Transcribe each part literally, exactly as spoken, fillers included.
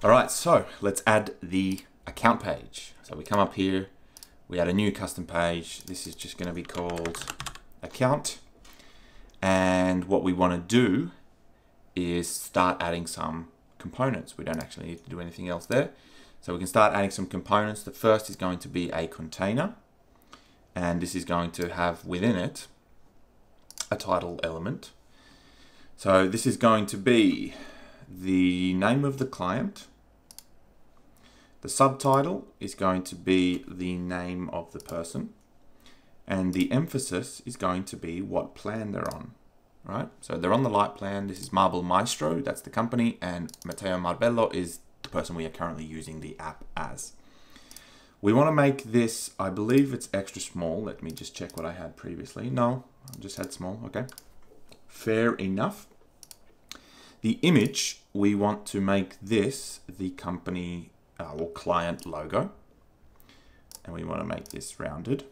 All right, so let's add the account page. So we come up here, we add a new custom page. This is just going to be called account. And what we want to do is start adding some components. We don't actually need to do anything else there. So we can start adding some components. The first is going to be a container, and this is going to have within it a title element. So this is going to be the name of the client. The subtitle is going to be the name of the person, and the emphasis is going to be what plan they're on. Right? So they're on the light plan. This is Marble Maestro, that's the company, and Matteo Marbello is the person we are currently using the app as. We want to make this, I believe it's extra small. Let me just check what I had previously. No, I just had small, okay. Fair enough. The image, we want to make this the company uh, or client logo. And we want to make this rounded.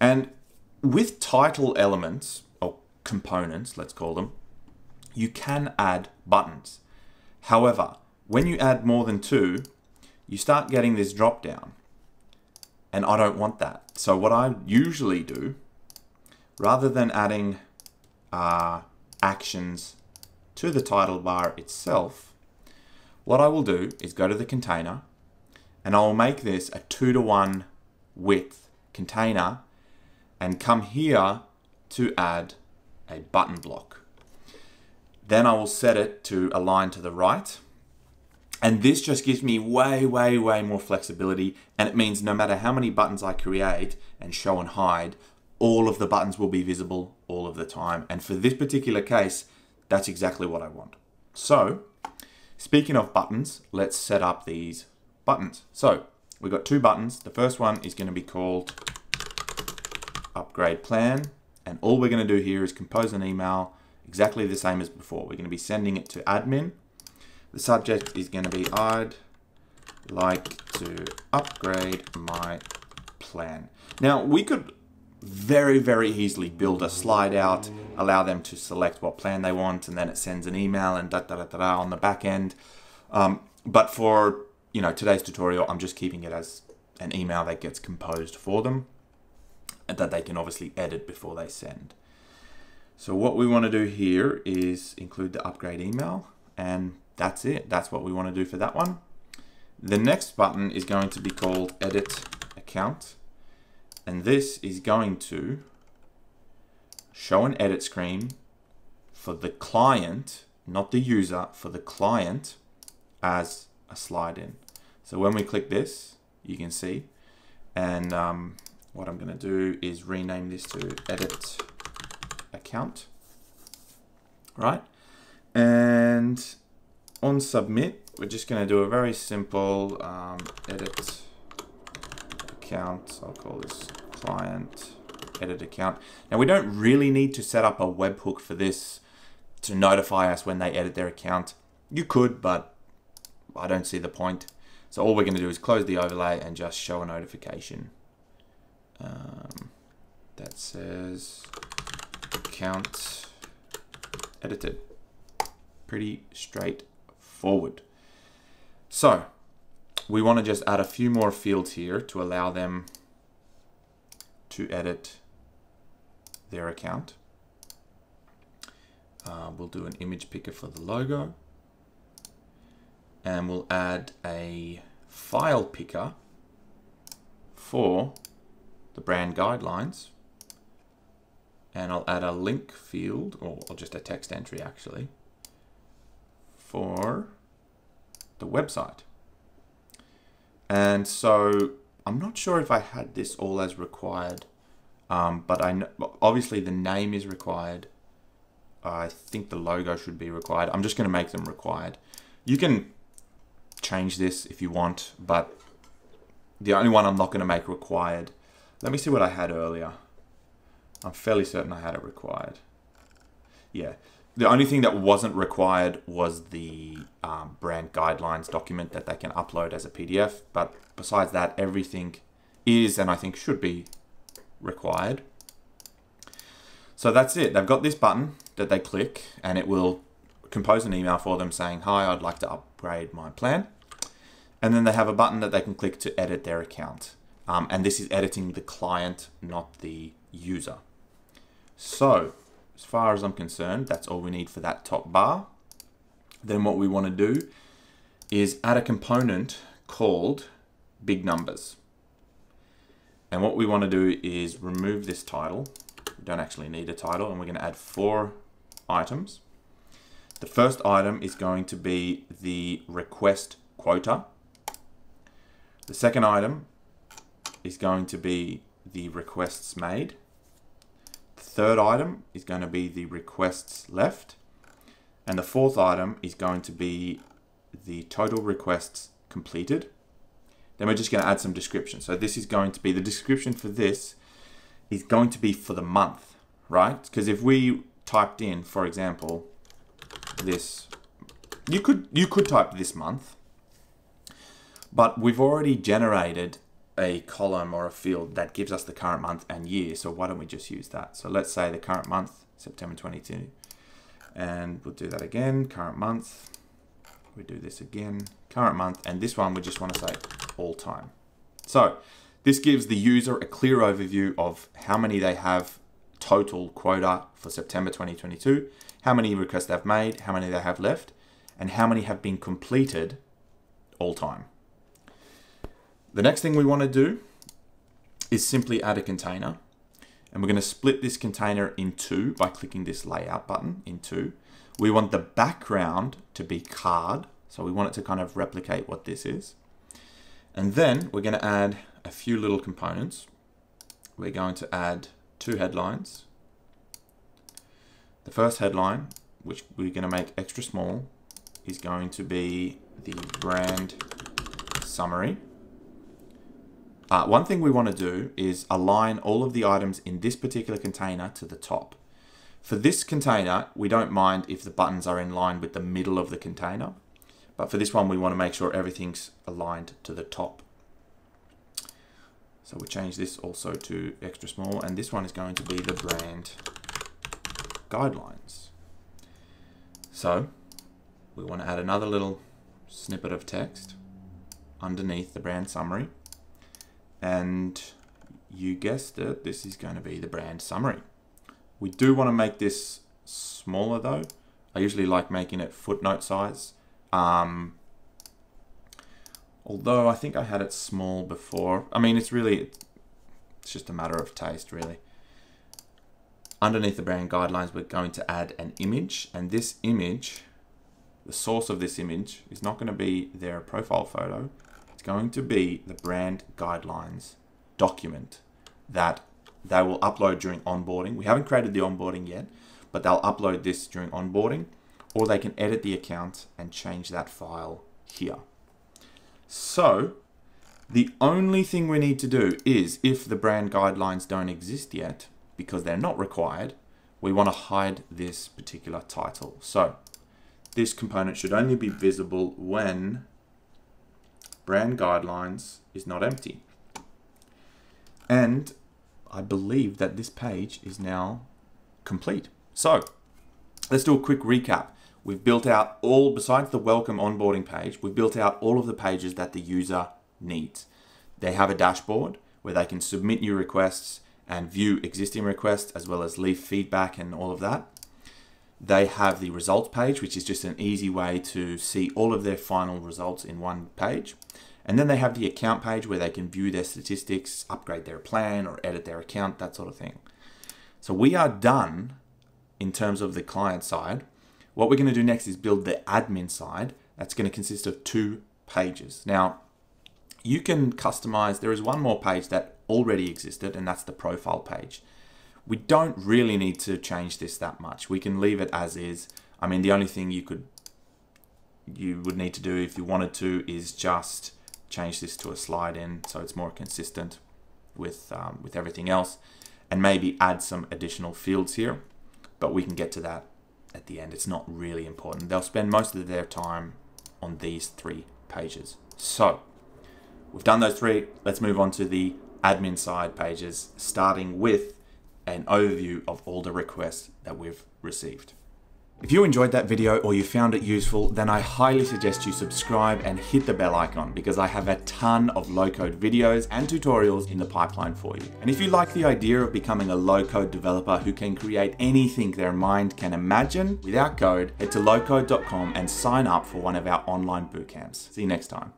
And with title elements, components, let's call them, you can add buttons. However, when you add more than two, you start getting this drop down, and I don't want that. So what I usually do, rather than adding uh, actions to the title bar itself, what I will do is go to the container, and I'll make this a two to one width container, and come here to add a button block. Then I will set it to align to the right. And this just gives me way, way, way more flexibility. And it means no matter how many buttons I create and show and hide, all of the buttons will be visible all of the time. And for this particular case, that's exactly what I want. So speaking of buttons, let's set up these buttons. So we've got two buttons. The first one is going to be called Upgrade Plan. And all we're going to do here is compose an email exactly the same as before. We're going to be sending it to admin. The subject is going to be, I'd like to upgrade my plan. Now, we could very, very easily build a slide out, allow them to select what plan they want, and then it sends an email and da da da da, da on the back end. Um, but for you know today's tutorial, I'm just keeping it as an email that gets composed for them, that they can obviously edit before they send. So what we want to do here is include the upgrade email, and that's it. That's what we want to do for that one. The next button is going to be called Edit Account, and this is going to show an edit screen for the client, not the user, for the client as a slide in. So when we click this, you can see, and um, what I'm going to do is rename this to Edit Account, right? And on submit, we're just going to do a very simple um, Edit Account. I'll call this Client Edit Account. Now, we don't really need to set up a webhook for this to notify us when they edit their account. You could, but I don't see the point. So all we're going to do is close the overlay and just show a notification. Um, that says account edited. Pretty straightforward. So we want to just add a few more fields here to allow them to edit their account. Uh, we'll do an image picker for the logo, and we'll add a file picker for the brand guidelines, and I'll add a link field, or, or just a text entry actually, for the website. And so I'm not sure if I had this all as required, um, but I know, obviously the name is required. I think the logo should be required. I'm just going to make them required. You can change this if you want, but the only one I'm not going to make required. Let me see what I had earlier. I'm fairly certain I had it required. Yeah, the only thing that wasn't required was the um, brand guidelines document that they can upload as a P D F. But besides that, everything is, and I think should be, required. So that's it. They've got this button that they click, and it will compose an email for them saying, hi, I'd like to upgrade my plan. And then they have a button that they can click to edit their account. Um, and this is editing the client, not the user. So as far as I'm concerned, that's all we need for that top bar. Then what we want to do is add a component called big numbers. And what we want to do is remove this title. We don't actually need a title, and we're going to add four items. The first item is going to be the request quota. The second item is going to be the requests made. The third item is going to be the requests left. And the fourth item is going to be the total requests completed. Then we're just going to add some description. So this is going to be, the description for this is going to be for the month, right? Because if we typed in, for example, this, you could, you could type this month, but we've already generated a column or a field that gives us the current month and year. So why don't we just use that? So let's say the current month, September twenty-two, and we'll do that again, current month. We do this again, current month, and this one we just want to say all time. So this gives the user a clear overview of how many they have total quota for September twenty twenty-two, how many requests they've made, how many they have left, and how many have been completed all time. The next thing we want to do is simply add a container, and we're going to split this container in two by clicking this layout button in two. We want the background to be card, so we want it to kind of replicate what this is. And then we're going to add a few little components. We're going to add two headlines. The first headline, which we're going to make extra small, is going to be the brand summary. Uh, one thing we want to do is align all of the items in this particular container to the top. For this container, we don't mind if the buttons are in line with the middle of the container, but for this one, we want to make sure everything's aligned to the top. So we change this also to extra small, and this one is going to be the brand guidelines. So we want to add another little snippet of text underneath the brand summary, and you guessed it, this is going to be the brand summary. We do want to make this smaller though. I usually like making it footnote size. Um, although I think I had it small before. I mean, it's really, it's just a matter of taste really. Underneath the brand guidelines, we're going to add an image, and this image, the source of this image is not going to be their profile photo. It's going to be the brand guidelines document that they will upload during onboarding. We haven't created the onboarding yet, but they'll upload this during onboarding, or they can edit the account and change that file here. So the only thing we need to do is, if the brand guidelines don't exist yet, because they're not required, we want to hide this particular title. So this component should only be visible when brand guidelines is not empty. And I believe that this page is now complete. So let's do a quick recap. We've built out all, besides the welcome onboarding page, we've built out all of the pages that the user needs. They have a dashboard where they can submit new requests and view existing requests, as well as leave feedback and all of that. They have the results page, which is just an easy way to see all of their final results in one page. And then they have the account page where they can view their statistics, upgrade their plan or edit their account, that sort of thing. So we are done in terms of the client side. What we're going to do next is build the admin side. That's going to consist of two pages. Now you can customize, there is one more page that already existed, and that's the profile page. We don't really need to change this that much. We can leave it as is. I mean, the only thing you could, you would need to do if you wanted to is just change this to a slide in, so it's more consistent with, um, with everything else, and maybe add some additional fields here, but we can get to that at the end. It's not really important. They'll spend most of their time on these three pages. So we've done those three. Let's move on to the admin side pages, starting with an overview of all the requests that we've received. If you enjoyed that video or you found it useful, then I highly suggest you subscribe and hit the bell icon, because I have a ton of low-code videos and tutorials in the pipeline for you. And if you like the idea of becoming a low-code developer who can create anything their mind can imagine without code, head to loqode dot com and sign up for one of our online bootcamps. See you next time.